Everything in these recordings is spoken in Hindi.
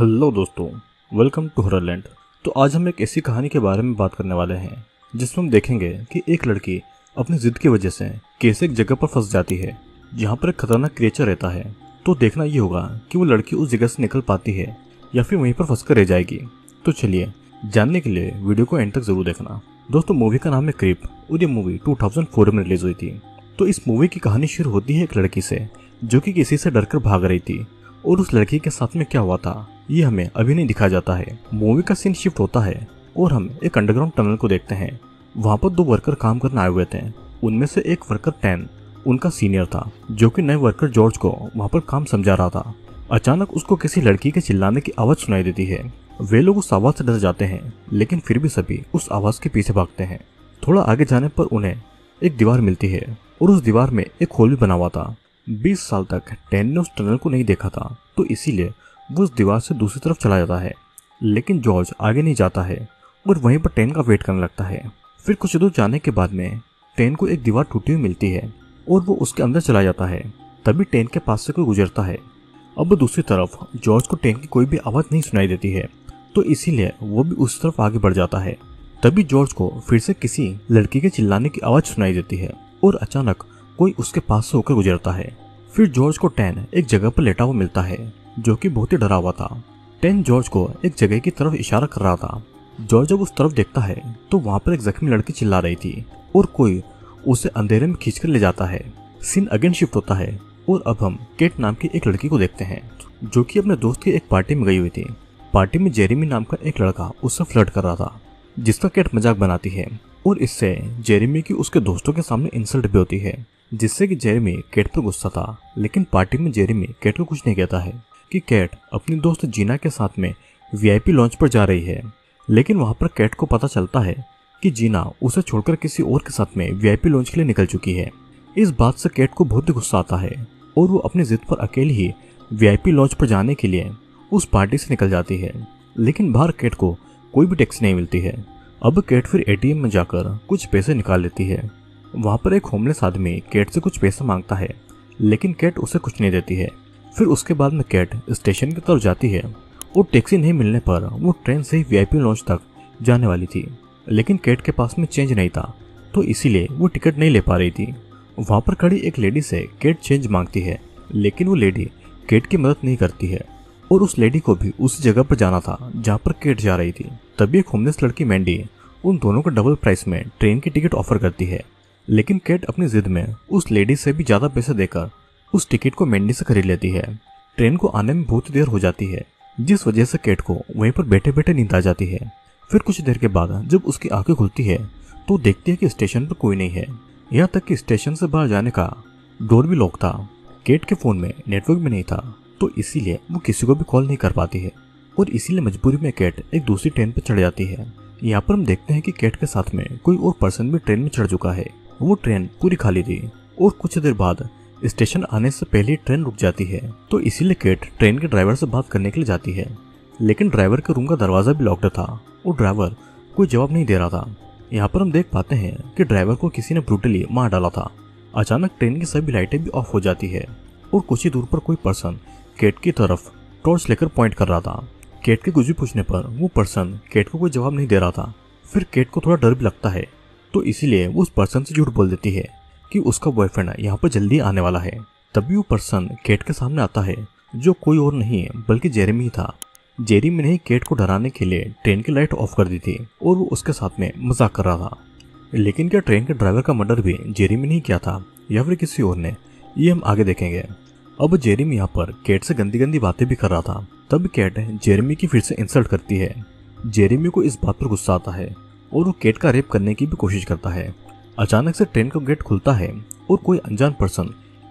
हेलो दोस्तों, वेलकम टू हॉरर लैंड। तो आज हम एक ऐसी कहानी के बारे में बात करने वाले हैं जिसमें हम देखेंगे कि एक लड़की अपनी जिद की वजह से कैसे एक जगह पर फंस जाती है जहां पर एक खतरनाक क्रिएचर रहता है। तो देखना ये होगा कि वो लड़की उस जगह से निकल पाती है या फिर वहीं पर फंस कर रह जाएगी। तो चलिए, जानने के लिए वीडियो को एंड तक जरूर देखना। दोस्तों, मूवी का नाम है क्रीप और ये मूवी 2004 में रिलीज हुई थी। तो इस मूवी की कहानी शुरू होती है एक लड़की से जो कि किसी से डरकर भाग रही थी, और उस लड़की के साथ में क्या हुआ था ये हमें अभी नहीं दिखाया जाता है। मूवी का सीन शिफ्ट होता है और हम एक अंडरग्राउंड टनल को देखते हैं। वहाँ पर दो वर्कर काम करने आए हुए थे। उनमें से एक वर्कर टैन उनका सीनियर था जो कि नए वर्कर जॉर्ज को वहाँ पर काम समझा रहा था। अचानक उसको किसी लड़की के चिल्लाने की आवाज़ सुनाई देती है। वे लोग उस आवाज़ से डर जाते हैं, लेकिन फिर भी सभी उस आवाज़ के पीछे भागते हैं। थोड़ा आगे जाने पर उन्हें एक दीवार मिलती है और उस दीवार में एक होल भी बना हुआ था। 20 साल तक टैन ने उस टनल को नहीं देखा था, तो इसीलिए वो उस दीवार से दूसरी तरफ चला जाता है। लेकिन जॉर्ज आगे नहीं जाता है और वहीं पर टैन का वेट करने लगता है। फिर कुछ दूर जाने के बाद में टैन को एक दीवार टूटी हुई मिलती है और वो उसके अंदर चला जाता है। तभी टैन के पास से कोई गुजरता है। अब दूसरी तरफ जॉर्ज को टैन की कोई भी आवाज़ नहीं सुनाई देती है, तो इसीलिए वो भी उस तरफ आगे बढ़ जाता है। तभी जॉर्ज को फिर से किसी लड़की के चिल्लाने की आवाज़ सुनाई देती है और अचानक कोई उसके पास से होकर गुजरता है। फिर जॉर्ज को टैन एक जगह पर लेटा हुआ मिलता है जो कि बहुत ही डरा हुआ था। टैन जॉर्ज को एक जगह की तरफ इशारा कर रहा था। जॉर्ज जब उस तरफ देखता है तो वहाँ पर एक जख्मी लड़की चिल्ला रही थी और कोई उसे अंधेरे में खींच कर ले जाता है। सीन अगेन शिफ्ट होता है और अब हम केट नाम की एक लड़की को देखते हैं जो कि अपने दोस्त की एक पार्टी में गई हुई थी। पार्टी में जेरेमी नाम का एक लड़का उससे फ्लर्ट कर रहा था, जिसका केट मजाक बनाती है और इससे जेरेमी की उसके दोस्तों के सामने इंसल्ट भी होती है, जिससे कि जेरेमी केट पर गुस्सा था। लेकिन पार्टी में जेरेमी केट को कुछ नहीं कहता है कि केट अपनी दोस्त जीना के साथ में वीआईपी लॉन्च पर जा रही है। लेकिन वहाँ पर केट को पता चलता है कि जीना उसे छोड़कर किसी और के साथ में वीआईपी लॉन्च के लिए निकल चुकी है। इस बात से केट को बहुत ही गुस्सा आता है और वो अपनी जिद पर अकेले ही वीआईपी लॉन्च पर जाने के लिए उस पार्टी से निकल जाती है। लेकिन बाहर केट को कोई भी टैक्सी नहीं मिलती है। अब केट फिर एटीएम में जाकर कुछ पैसे निकाल लेती है। वहाँ पर एक होमलेस आदमी केट से कुछ पैसा मांगता है, लेकिन केट उसे कुछ नहीं देती है। फिर उसके बाद में केट स्टेशन की तरफ जाती है और टैक्सी नहीं मिलने पर वो ट्रेन से ही वीआईपी लॉन्च तक जाने वाली थी। लेकिन केट के पास में चेंज नहीं था, तो इसीलिए वो टिकट नहीं ले पा रही थी। वहाँ पर खड़ी एक लेडी से केट चेंज मांगती है, लेकिन वो लेडी केट की मदद नहीं करती है और उस लेडी को भी उस जगह पर जाना था जहाँ पर केट जा रही थी। तभी एक होमलेस लड़की मैंडी उन दोनों को डबल प्राइस में ट्रेन की टिकट ऑफर करती है। लेकिन केट अपनी जिद में उस लेडी से भी ज़्यादा पैसे देकर उस टिकट को मैंडी से खरीद लेती है। ट्रेन को आने में बहुत देर हो जाती है, जिस वजह से केट को वहीं पर बैठे बैठे नींद आ जाती है। फिर कुछ देर के बाद जब उसकी आंखें खुलती है तो देखती है कि स्टेशन पर कोई नहीं है। यहाँ तक कि स्टेशन से बाहर जाने का डोर भी लॉक था। केट के फ़ोन में नेटवर्क भी नहीं था, तो इसीलिए वो किसी को भी कॉल नहीं कर पाती है और इसीलिए मजबूरी में केट एक दूसरी ट्रेन पर चढ़ जाती है। यहाँ पर हम देखते हैं कि केट के साथ में कोई और पर्सन भी ट्रेन में चढ़ चुका है। वो ट्रेन पूरी खाली थी और कुछ देर बाद स्टेशन आने से पहले ट्रेन रुक जाती है, तो इसीलिए केट ट्रेन के ड्राइवर से बात करने के लिए जाती है। लेकिन ड्राइवर के रूम का दरवाज़ा भी लॉक्ड था और ड्राइवर कोई जवाब नहीं दे रहा था। यहाँ पर हम देख पाते हैं कि ड्राइवर को किसी ने ब्रूटली मार डाला था। अचानक ट्रेन की सभी लाइटें भी ऑफ हो जाती है और कुछ ही दूर पर कोई पर्सन केट की तरफ टॉर्च लेकर पॉइंट कर रहा था। केट के कुछ भी पूछने पर वो पर्सन केट को कोई जवाब नहीं दे रहा था। फिर केट को थोड़ा डर भी लगता है, तो इसीलिए वो उस पर्सन से झूठ बोल देती है कि उसका बॉयफ्रेंड यहाँ पर जल्दी आने वाला है। तभी वो पर्सन केट के सामने आता है जो कोई और नहीं बल्कि जेरेमी ही था। जेरेमी ने केट को डराने के लिए ट्रेन की लाइट ऑफ कर दी थी और वो उसके साथ में मजाक कर रहा था। लेकिन क्या ट्रेन के ड्राइवर का मर्डर भी जेरेमी ने ही किया था या फिर किसी और ने, ये हम आगे देखेंगे। अब जेरेमी यहाँ पर केट से गंदी गंदी बातें भी कर रहा था। तब केट जेरेमी की फिर से इंसल्ट करती है। जेरेमी को इस बात पर गुस्सा आता है और वो केट का रेप करने की भी कोशिश करता है। अचानक से ट्रेन का गेट खुलता है और कोई अनजान पर्सन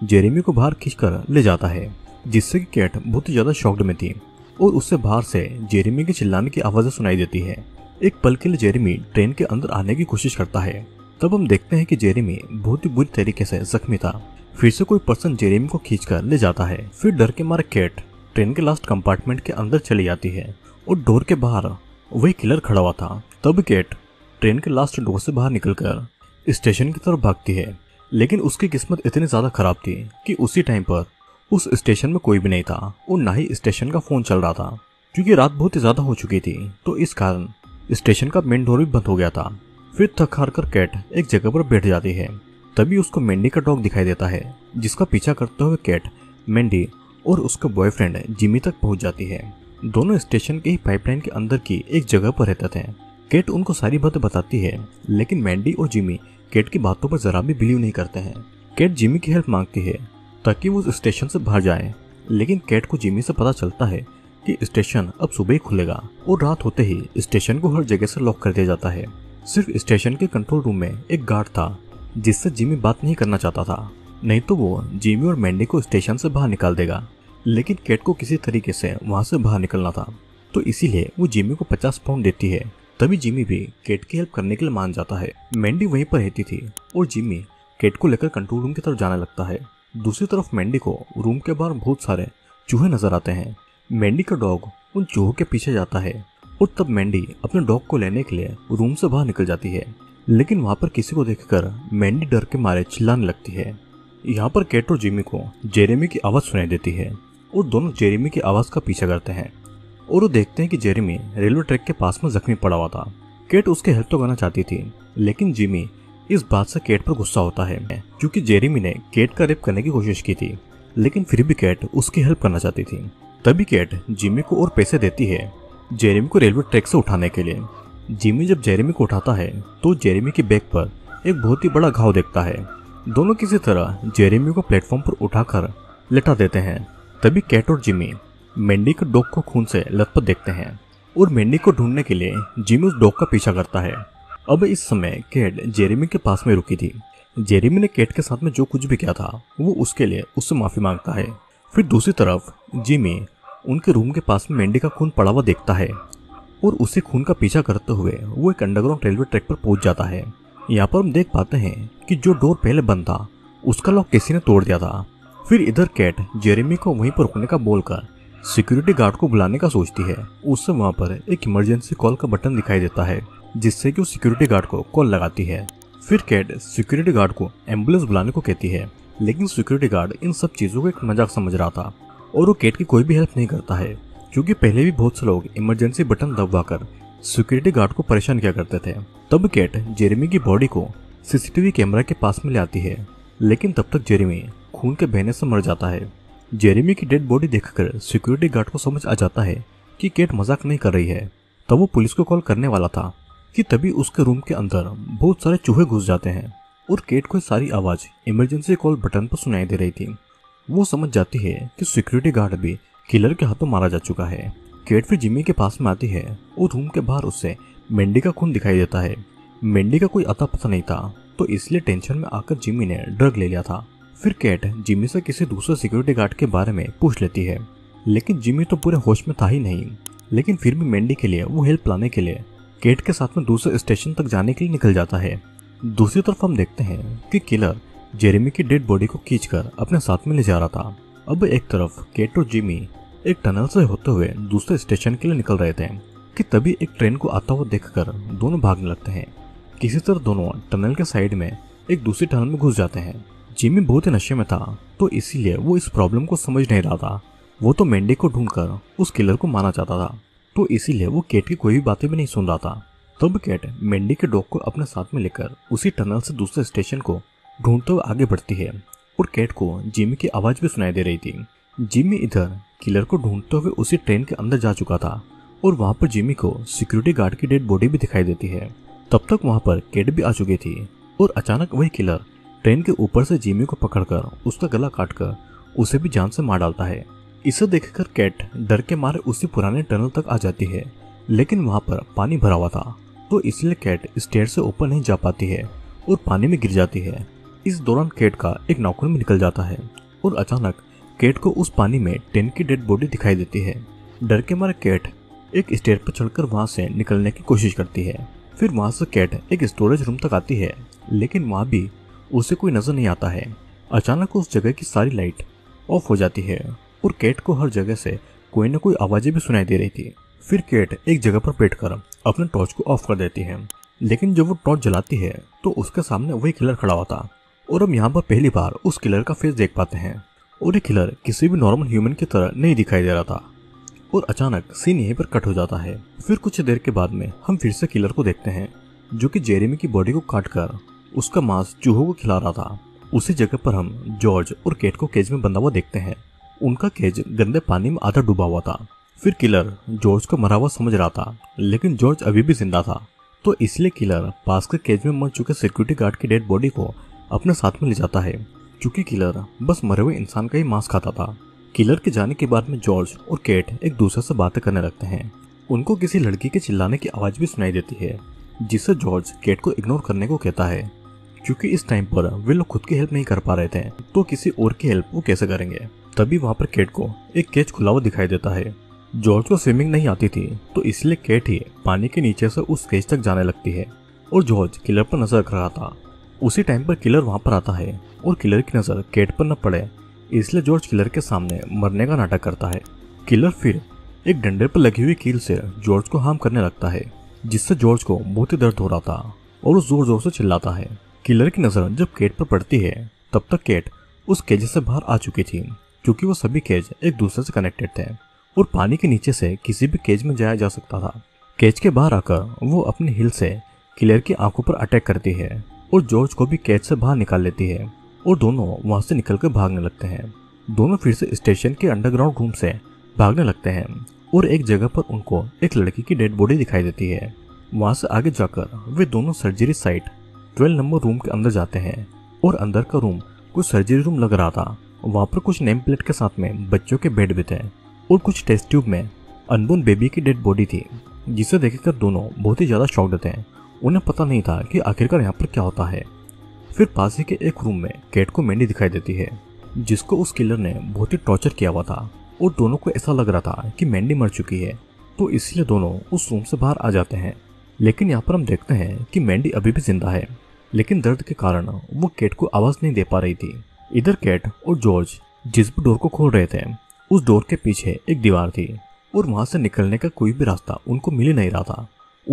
जेरेमी को बाहर खींचकर ले जाता है, जिससे कि केट बहुत ही ज़्यादा शॉक्ड में थी और उससे बाहर से जेरेमी के चिल्लाने की आवाज़ें सुनाई देती है। एक पल के लिए जेरेमी ट्रेन के अंदर आने की कोशिश करता है। तब हम देखते हैं कि जेरेमी बहुत ही बुरी तरीके से जख्मी था। फिर से कोई पर्सन जेरेमी को खींचकर ले जाता है। फिर डर के मारे केट ट्रेन के लास्ट कंपार्टमेंट के अंदर चली जाती है और डोर के बाहर वही किलर खड़ा हुआ था। तब केट ट्रेन के लास्ट डोर से बाहर निकलकर स्टेशन की तरफ भागती है। लेकिन उसकी किस्मत इतनी ज़्यादा खराब थी कि उसी टाइम पर उस स्टेशन में कोई भी नहीं था और ना ही स्टेशन का फ़ोन चल रहा था। क्योंकि रात बहुत ही ज्यादा हो चुकी थी, तो इस कारण स्टेशन का मेन डोर भी बंद हो गया था। फिर थक हार कर कैट एक जगह पर बैठ जाती है। तभी उसको मेंडी का डॉग दिखाई देता है, जिसका पीछा करते हुए कैट मेंडी और उसका बॉयफ्रेंड जिमी तक पहुंच जाती है। दोनों स्टेशन के ही पाइपलाइन के अंदर की एक जगह पर रहते थे। कैट उनको सारी बातें बताती है, लेकिन मेंडी और जिमी कैट की बातों पर जरा भी बिलीव नहीं करते हैं। कैट जिमी की हेल्प मांगती है ताकि वो उस स्टेशन से बाहर जाए, लेकिन कैट को जिमी से पता चलता है कि स्टेशन अब सुबह ही खुलेगा और रात होते ही स्टेशन को हर जगह से लॉक कर दिया जाता है। सिर्फ स्टेशन के कंट्रोल रूम में एक गार्ड था, जिससे जिमी बात नहीं करना चाहता था, नहीं तो वो जिमी और मेंडी को स्टेशन से बाहर निकाल देगा। लेकिन कैट को किसी तरीके से वहां से बाहर निकलना था, तो इसीलिए वो जिमी को 50 पाउंड देती है। तभी जिमी भी कैट की हेल्प करने के लिए मान जाता है। मेंडी वहीं पर रहती थी और जिमी कैट को लेकर कंट्रोल रूम की तरफ जाने लगता है। दूसरी तरफ मेंडी को रूम के बाहर बहुत सारे चूहे नजर आते हैं। मेंडी का डॉग उन चूहों के पीछे जाता है और तब मेंडी अपने डॉग को लेने के लिए रूम से बाहर निकल जाती है, लेकिन वहां पर किसी को देखकर मेंडी डर के मारे चिल्लाने लगती है। यहाँ पर कैट और जिमी को जेरेमी की आवाज़ सुनाई देती है और दोनों जेरेमी की आवाज़ का पीछा करते हैं और वो देखते हैं कि जेरेमी रेलवे ट्रैक के पास में जख्मी पड़ा हुआ था। कैट उसके हेल्प तो करना चाहती थी, लेकिन जिमी इस बात से कैट पर गुस्सा होता है क्योंकि जेरेमी ने कैट का रेप करने की कोशिश की थी, लेकिन फिर भी कैट उसकी हेल्प करना चाहती थी। तभी कैट जिमी को और पैसे देती है जेरेमी को रेलवे ट्रैक से उठाने के लिए। जिमी जब जेरेमी को उठाता है तो जेरेमी के बैक पर एक बहुत ही बड़ा घाव देखता है। दोनों किसी तरह जेरेमी को प्लेटफॉर्म पर उठाकर लेटा देते हैं। तभी कैट और जिमी मेंडी के डॉग को खून से लथपथ देखते हैं और मेंडी को ढूंढने के लिए जिमी उस डॉग का पीछा करता है। अब इस समय कैट जेरेमी के पास में रुकी थी। जेरेमी ने कैट के साथ में जो कुछ भी किया था वो उसके लिए उससे माफी मांगता है। फिर दूसरी तरफ जिमी उनके रूम के पास में मेंडी का खून पड़ा हुआ देखता है और उसी खून का पीछा करते हुए वो एक अंडरग्राउंड रेलवे ट्रैक पर पहुंच जाता है। यहाँ पर हम देख पाते हैं कि जो डोर पहले बंद था उसका लॉक किसी ने तोड़ दिया था। फिर इधर कैट जेरेमी को वहीं पर रुकने का बोलकर सिक्योरिटी गार्ड को बुलाने का सोचती है। उससे वहाँ पर एक इमरजेंसी कॉल का बटन दिखाई देता है, जिससे कि वो सिक्योरिटी गार्ड को कॉल लगाती है। फिर कैट सिक्योरिटी गार्ड को एम्बुलेंस बुलाने को कहती है, लेकिन सिक्योरिटी गार्ड इन सब चीज़ों को एक मजाक समझ रहा था और वो कैट की कोई भी हेल्प नहीं करता है, क्योंकि पहले भी बहुत से लोग इमरजेंसी बटन दबाकर सिक्योरिटी गार्ड को परेशान किया करते थे। तब कैट जेरेमी की बॉडी को सीसीटीवी कैमरा के पास में ले आती है, लेकिन तब तक जेरेमी खून के बहने से मर जाता है। जेरेमी की डेड बॉडी देखकर सिक्योरिटी गार्ड को समझ आ जाता है कि कैट मजाक नहीं कर रही है। तब वो पुलिस को कॉल करने वाला था कि तभी उसके रूम के अंदर बहुत सारे चूहे घुस जाते हैं और कैट को सारी आवाज़ इमरजेंसी कॉल बटन पर सुनाई दे रही थी। वो समझ जाती है कि सिक्योरिटी गार्ड भी किलर के हाथों मारा जा चुका है। कैट फिर जिमी के पास में आती है और रूम के बाहर उससे मेंडी का खून दिखाई देता है। मेंडी का कोई अता पता नहीं था, तो इसलिए टेंशन में आकर जिमी ने ड्रग ले लिया था। फिर कैट जिमी से किसी दूसरे सिक्योरिटी गार्ड के बारे में पूछ लेती है, लेकिन जिमी तो पूरे होश में था ही नहीं। लेकिन फिर भी मेंडी के लिए वो हेल्प लाने के लिए कैट के साथ में दूसरे स्टेशन तक जाने के लिए निकल जाता है। दूसरी तरफ हम देखते हैं कि किलर जेरेमी की डेड बॉडी को खींचकर अपने साथ में ले जा रहा था। अब एक तरफ कैट और जिमी एक टनल से होते हुए दूसरे स्टेशन के लिए निकल रहे थे कि तभी एक ट्रेन को आता हुआ देखकर दोनों भागने लगते हैं। किसी तरह दोनों टनल के साइड में एक दूसरी टनल में घुस जाते हैं। जिमी बहुत ही नशे में था, तो इसीलिए वो इस प्रॉब्लम को समझ नहीं रहा था। वो तो मेंडी को ढूंढकर उस किलर को मारना चाहता था, तो इसीलिए वो कैट की कोई भी बातें भी नहीं सुन रहा था। तब कैट मेंडी के डॉग को अपने साथ में लेकर उसी टनल से दूसरे स्टेशन को ढूंढते हुए आगे बढ़ती है और कैट को जिमी की आवाज़ भी सुनाई दे रही थी। जिमी इधर किलर को ढूंढते हुए उसी ट्रेन के अंदर जा चुका था और वहाँ पर जिमी को सिक्योरिटी गार्ड की डेड बॉडी भी दिखाई देती है। तब तक वहाँ पर कैट भी आ चुकी थी और अचानक वही किलर ट्रेन के ऊपर से जिमी को पकड़कर उसका गला काटकर उसे भी जान से मार डालता है। इसे देखकर कैट डर के मारे उसी पुराने टनल तक आ जाती है, लेकिन वहाँ पर पानी भरा हुआ था, तो इसलिए कैट स्टेयर से ऊपर नहीं जा पाती है और पानी में गिर जाती है। इस दौरान कैट का एक नाखून में निकल जाता है और अचानक कैट को उस पानी में ट्रेन की डेड बॉडी दिखाई देती है। डर के मारे कैट एक स्टेयर पर चढ़कर वहां से निकलने की कोशिश करती है। फिर वहां से कैट एक स्टोरेज रूम तक आती है, लेकिन वहां भी उसे कोई नजर नहीं आता है। अचानक उस जगह की सारी लाइट ऑफ हो जाती है और कैट को हर जगह से कोई ना कोई आवाज़ें भी सुनाई दे रही थी। फिर कैट एक जगह पर बैठकर अपने टॉर्च को ऑफ कर देती है, लेकिन जब वो टॉर्च जलाती है तो उसके सामने वही किलर खड़ा हुआ था और हम यहाँ पर पहली बार उस किलर का फेस देख पाते हैं। और ये किलर किसी भी नॉर्मल ह्यूमन की तरह नहीं दिखाई दे रहा था और अचानक सीन यहीं पर कट हो जाता है। फिर कुछ देर के बाद में हम फिर से किलर को देखते हैं जो कि जेरेमी की बॉडी को काटकर उसका मांस चूहों को खिला रहा था। उसी जगह पर हम जॉर्ज और केट को केज में बंधा हुआ देखते हैं। उनका केज गंदे पानी में आधा डूबा हुआ था। फिर किलर जॉर्ज को मरा हुआ समझ रहा था लेकिन जॉर्ज अभी भी जिंदा था, तो इसलिए किलर पास के केज में मर चुके सिक्योरिटी गार्ड की डेड बॉडी को अपने साथ में ले जाता है। चूंकि किलर बस मरे हुए इंसान का ही मांस खाता था। किलर के जाने के बाद में जॉर्ज और केट एक दूसरे से बातें करने लगते हैं। उनको किसी लड़की के चिल्लाने की आवाज़ भी सुनाई देती है जिससे जॉर्ज केट को इग्नोर करने को कहता है। क्योंकि इस टाइम पर वे लोग खुद की हेल्प नहीं कर पा रहे थे तो किसी और की हेल्प वो कैसे करेंगे। तभी वहाँ पर केट को एक केज खुला हुआ दिखाई देता है। जॉर्ज को स्विमिंग नहीं आती थी तो इसलिए केट ही पानी के नीचे से उस केज तक जाने लगती है और जॉर्ज किलर पर नजर रख रहा था। उसी टाइम पर किलर वहाँ पर आता है और किलर की नज़र केट पर न पड़े इसलिए जॉर्ज किलर के सामने मरने का नाटक करता है। किलर फिर एक डंडे पर लगी हुई कील से जॉर्ज को हार्म करने लगता है जिससे जॉर्ज को बहुत ही दर्द हो रहा था और वो जोर जोर से चिल्लाता है। किलर की नज़र जब केट पर पड़ती है तब तक केट उस केज से बाहर आ चुकी थी क्योंकि वो सभी केज एक दूसरे से कनेक्टेड थे और पानी के नीचे से किसी भी केज में जाया जा सकता था। केज के बाहर आकर वो अपनी हिल से किलर की आंखों पर अटैक करती है और जॉर्ज को भी कैद से बाहर निकाल लेती है और दोनों वहां से निकलकर भागने लगते हैं। दोनों फिर से स्टेशन के अंडरग्राउंड रूम से भागने लगते हैं और एक जगह पर उनको एक लड़की की डेड बॉडी दिखाई देती है। वहां से आगे जाकर वे दोनों सर्जरी साइट 12 नंबर रूम के अंदर जाते हैं और अंदर का रूम कुछ सर्जरी रूम लग रहा था। वहाँ पर कुछ नेम प्लेट के साथ में बच्चों के बेड भी थे और कुछ टेस्ट ट्यूब में अनबोर्न बेबी की डेड बॉडी थी जिसे देखकर दोनों बहुत ही ज़्यादा शॉक्ड थे। उन्हें पता नहीं था कि आखिरकार यहाँ पर क्या होता है। फिर पास ही के एक रूम में केट को मैंडी दिखाई देती है जिसको उस किलर ने बहुत ही टॉर्चर किया हुआ था और दोनों को ऐसा लग रहा था कि मैंडी मर चुकी है तो इसलिए दोनों उस रूम से बाहर आ जाते हैं। लेकिन यहाँ पर हम देखते हैं कि मैंडी अभी भी जिंदा है लेकिन दर्द के कारण वो केट को आवाज़ नहीं दे पा रही थी। इधर केट और जॉर्ज जिस भी डोर को खोल रहे थे उस डोर के पीछे एक दीवार थी और वहाँ से निकलने का कोई भी रास्ता उनको मिल ही नहीं रहा था।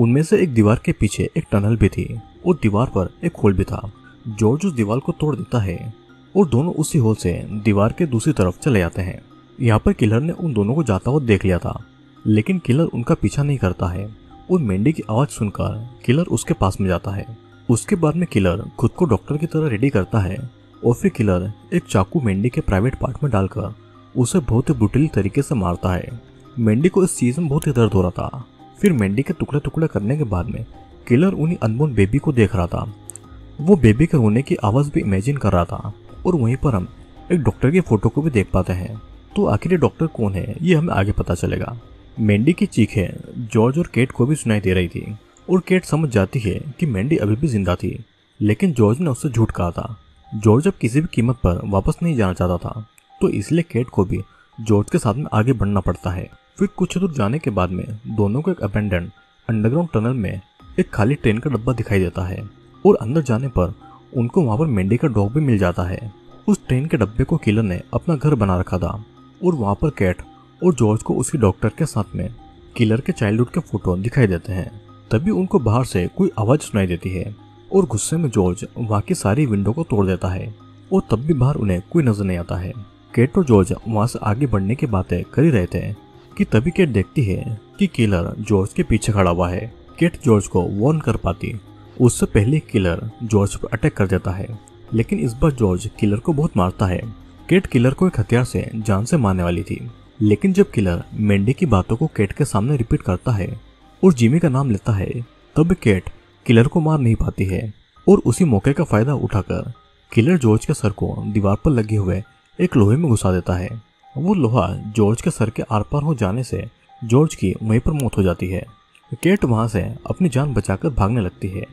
उनमें से एक दीवार के पीछे एक टनल भी थी और दीवार पर एक होल भी था। जॉर्ज उस दीवार को तोड़ देता है और दोनों उसी होल से दीवार के दूसरी तरफ चले जाते हैं। यहाँ पर किलर ने उन दोनों को जाता हुआ देख लिया था लेकिन किलर उनका पीछा नहीं करता है और मैंडी की आवाज़ सुनकर किलर उसके पास में जाता है। उसके बाद में किलर खुद को डॉक्टर की तरह रेडी करता है और फिर किलर एक चाकू मैंडी के प्राइवेट पार्ट में डालकर उसे बहुत ही ब्रूटली तरीके से मारता है। मैंडी को इस चीज़ में बहुत ही दर्द हो रहा था। फिर मैंडी के टुकड़े टुकड़े करने के बाद में किलर उन्हीं अनबोर्न बेबी को देख रहा था। वो बेबी के रोने की आवाज़ भी इमेजिन कर रहा था और वहीं पर हम एक डॉक्टर की फ़ोटो को भी देख पाते हैं। तो आखिर ये डॉक्टर कौन है ये हमें आगे पता चलेगा। मैंडी की चीखें जॉर्ज और केट को भी सुनाई दे रही थी और केट समझ जाती है कि मैंडी अभी भी जिंदा थी लेकिन जॉर्ज ने उससे झूठ कहा था। जॉर्ज अब किसी भी कीमत पर वापस नहीं जाना चाहता था तो इसलिए केट को भी जॉर्ज के साथ में आगे बढ़ना पड़ता है। फिर कुछ दूर जाने के बाद में दोनों को एक अबैंडन अंडरग्राउंड टनल में एक खाली ट्रेन का डब्बा दिखाई देता है और अंदर जाने पर उनको वहाँ पर मैंडी का डॉग भी मिल जाता है। उस ट्रेन के डब्बे को किलर ने अपना घर बना रखा था और वहाँ पर केट और जॉर्ज को उसी डॉक्टर के साथ में किलर के चाइल्डहुड के फोटो दिखाई देते हैं। तभी उनको बाहर से कोई आवाज़ सुनाई देती है और गुस्से में जॉर्ज वहाँ की सारी विंडो को तोड़ देता है और तब भी बाहर उन्हें कोई नजर नहीं आता है। केट और जॉर्ज वहाँ से आगे बढ़ने की बातें कर ही रहे थे कि तभी केट देखती है कि किलर जॉर्ज के पीछे खड़ा हुआ है। केट जॉर्ज को वार्न कर पाती उससे पहले किलर जॉर्ज पर अटैक कर देता है लेकिन इस बार जॉर्ज किलर को बहुत मारता है। केट किलर को एक हथियार से जान से मारने वाली थी लेकिन जब किलर मैंडी की बातों को केट के सामने रिपीट करता है और जिमी का नाम लेता है तब केट किलर को मार नहीं पाती है और उसी मौके का फायदा उठाकर किलर जॉर्ज के सर को दीवार पर लगे हुए एक लोहे में घुसा देता है। वो लोहा जॉर्ज के सर के आर पार हो जाने से जॉर्ज की वहीं पर मौत हो जाती है। केट वहां से अपनी जान बचाकर भागने लगती है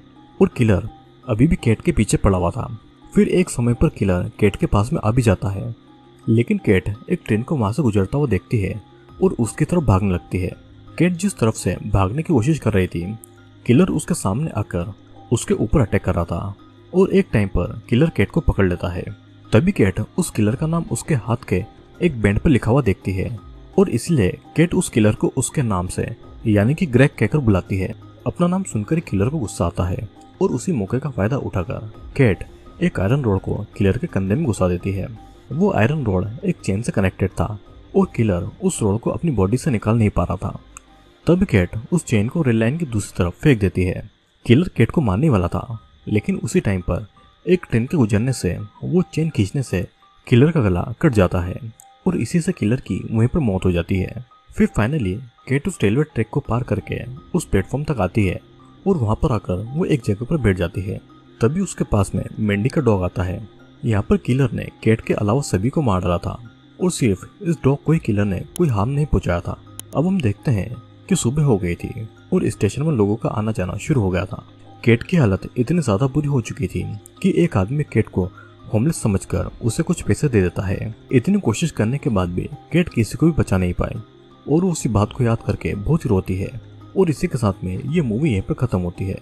और किलर अभी भी केट के पीछे पड़ा हुआ था। फिर एक समय पर किलर केट के पास में आ भी जाता है लेकिन केट एक ट्रेन को वहां से गुजरता हुआ देखती है और उसकी तरफ भागने लगती है। केट जिस तरफ से भागने की कोशिश कर रही थी किलर उसके सामने आकर उसके ऊपर अटैक कर रहा था और एक टाइम पर किलर केट को पकड़ लेता है। तभी केट उस किलर का नाम उसके हाथ के एक बैंड पर लिखा हुआ देखती है और इसलिए केट उस किलर को उसके नाम से यानी कि ग्रेग कहकर बुलाती है। अपना नाम सुनकर किलर को गुस्सा आता है और उसी मौके का फायदा उठाकर केट एक आयरन रोड को किलर के कंधे में घुसा देती है। वो आयरन रोड एक चेन से कनेक्टेड था और किलर उस रोड को अपनी बॉडी से निकाल नहीं पा रहा था। तब कैट उस चेन को रेल लाइन की दूसरी तरफ फेंक देती है। किलर कैट को मारने वाला था, लेकिन उसी टाइम पर एक ट्रेन के गुजरने से वो चेन खींचने से किलर का गला कट जाता है और इसी से किलर की वहीं पर मौत हो जाती है। फिर फाइनली कैट उस रेलवे ट्रैक को पार करके उस प्लेटफॉर्म तक आती है और वहाँ पर आकर वो एक जगह पर बैठ जाती है। तभी उसके पास में मेंडी का डॉग आता है। यहाँ पर किलर ने कैट के अलावा सभी को मार डाला था और सिर्फ इस डॉग को ही किलर ने कोई हार्म नहीं पहुँचाया था। अब हम देखते हैं कि सुबह हो गई थी और स्टेशन में लोगों का आना जाना शुरू हो गया था। कैट की हालत इतनी ज़्यादा बुरी हो चुकी थी कि एक आदमी कैट को होमलेस समझकर उसे कुछ पैसे दे देता है। इतनी कोशिश करने के बाद भी कैट किसी को भी बचा नहीं पाए और वो उसी बात को याद करके बहुत ही रोती है। और इसी के साथ में ये मूवी यहीं पर ख़त्म होती है।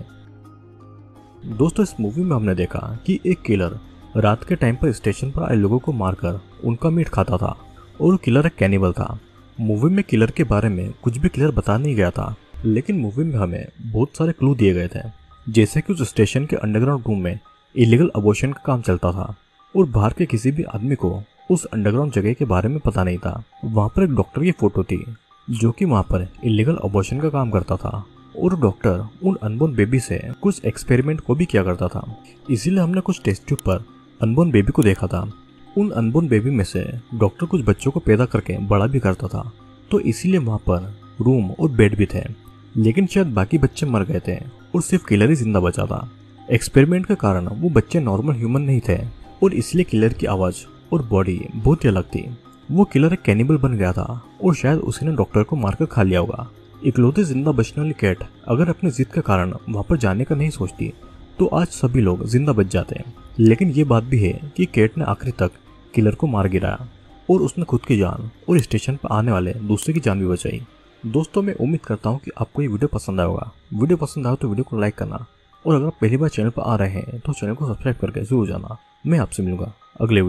दोस्तों, इस मूवी में हमने देखा कि एक किलर रात के टाइम पर स्टेशन पर आए लोगों को मारकर उनका मीट खाता था और किलर एक कैनिबल था। मूवी में किलर के बारे में कुछ भी क्लियर बता नहीं गया था, लेकिन मूवी में हमें बहुत सारे क्लू दिए गए थे, जैसे कि उस स्टेशन के अंडरग्राउंड रूम में इलीगल अबॉर्शन का काम चलता था और बाहर के किसी भी आदमी को उस अंडरग्राउंड जगह के बारे में पता नहीं था। वहाँ पर एक डॉक्टर की फोटो थी जो कि वहाँ पर इलीगल अबॉर्शन का काम करता था और डॉक्टर उन अनबोर्न बेबी से कुछ एक्सपेरिमेंट को भी किया करता था। इसीलिए हमने कुछ टेस्ट ट्यूब पर अनबोर्न बेबी को देखा था। उन अनबोर्न बेबी में से डॉक्टर कुछ बच्चों को पैदा करके बड़ा भी करता था, तो इसीलिए वहाँ पर रूम और बेड भी थे। लेकिन शायद बाकी बच्चे मर गए थे और सिर्फ किलर ही जिंदा बचा था। एक्सपेरिमेंट के कारण वो बच्चे नॉर्मल ह्यूमन नहीं थे और इसलिए किलर की आवाज़ और बॉडी बहुत ही अलग थी। वो किलर एक कैनिबल बन गया था और शायद उसने डॉक्टर को मारकर खा लिया होगा। इकलौते जिंदा बचने वाली कैट अगर अपनी जिद के कारण वहाँ पर जाने का नहीं सोचती तो आज सभी लोग जिंदा बच जाते हैं। लेकिन ये बात भी है कि कैट ने आखिरी तक किलर को मार गिराया और उसने खुद की जान और स्टेशन पर आने वाले दूसरे की जान भी बचाई। दोस्तों, मैं उम्मीद करता हूँ कि आपको ये वीडियो पसंद आया होगा। वीडियो पसंद आया तो वीडियो को लाइक करना और अगर आप पहली बार चैनल पर आ रहे हैं तो चैनल को सब्सक्राइब करके जरूर जाना। मैं आपसे मिलूंगा अगले